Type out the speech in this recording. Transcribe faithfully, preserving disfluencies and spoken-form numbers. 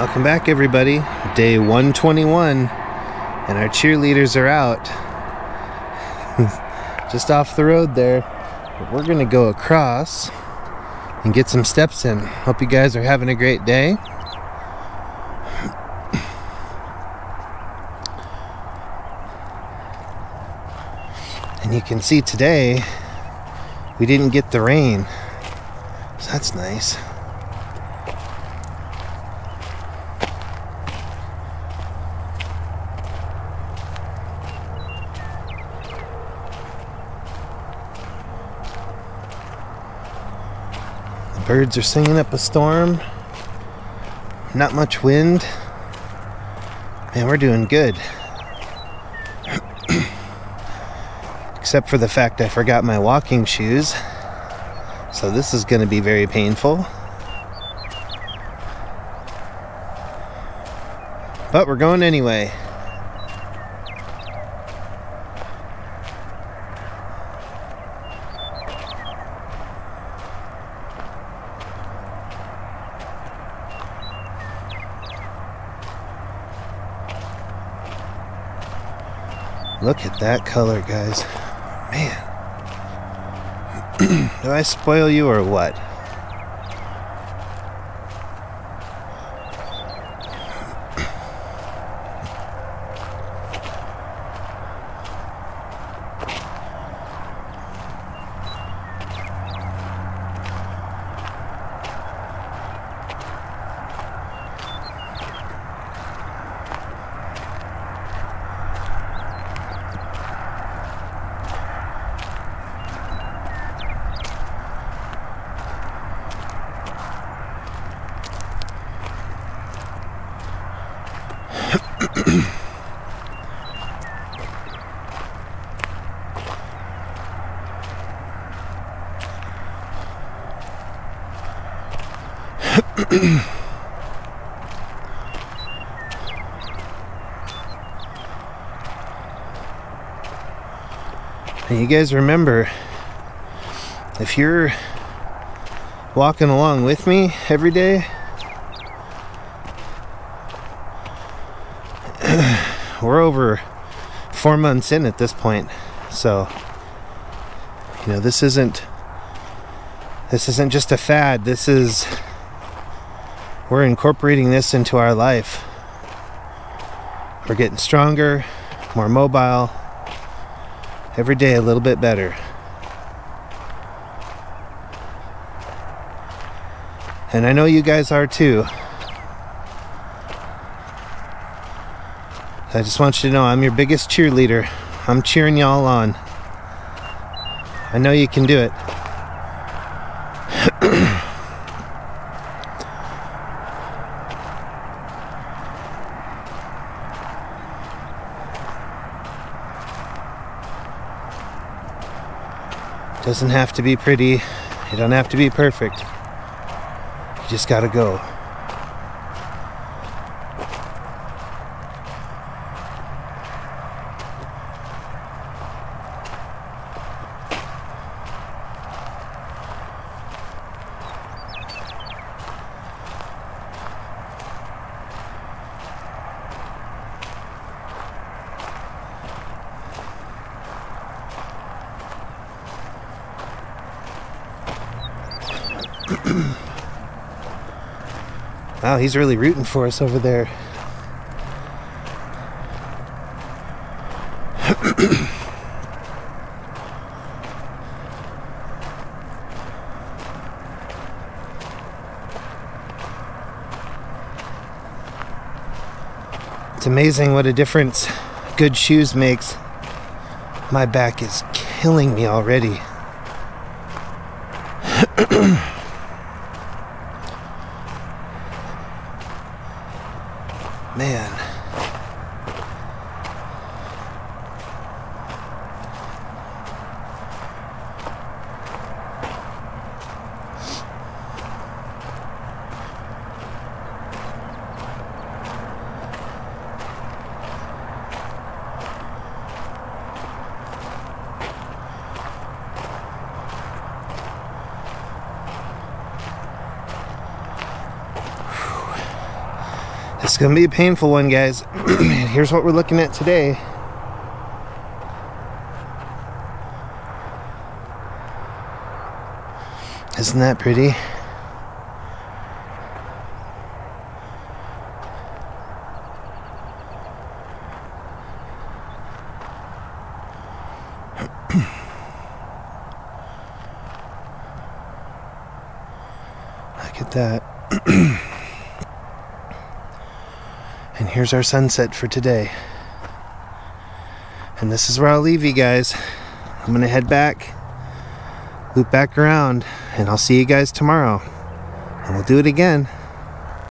Welcome back, everybody. Day one twenty-one, and our cheerleaders are out. Just off the road there. But we're gonna go across and get some steps in. Hope you guys are having a great day. And you can see today we didn't get the rain, so that's nice. The birds are singing up a storm. Not much wind. Man, we're doing good. Except for the fact I forgot my walking shoes, so this is going to be very painful. But we're going anyway. Look at that color, guys. Man. Do I spoil you or what? And you guys remember, if you're walking along with me every day, we're over four months in at this point, so you know this isn't this isn't just a fad. This is We're incorporating this into our life. We're getting stronger, more mobile, every day a little bit better. And I know you guys are too. I just want you to know I'm your biggest cheerleader. I'm cheering y'all on. I know you can do it. Doesn't have to be pretty. You don't have to be perfect. You just gotta go. Wow, he's really rooting for us over there. It's amazing what a difference good shoes makes. My back is killing me already. Man. It's gonna be a painful one, guys. Here's what we're looking at today. Isn't that pretty? Look at that. And here's our sunset for today. And this is where I'll leave you guys. I'm gonna head back, loop back around, and I'll see you guys tomorrow. And we'll do it again.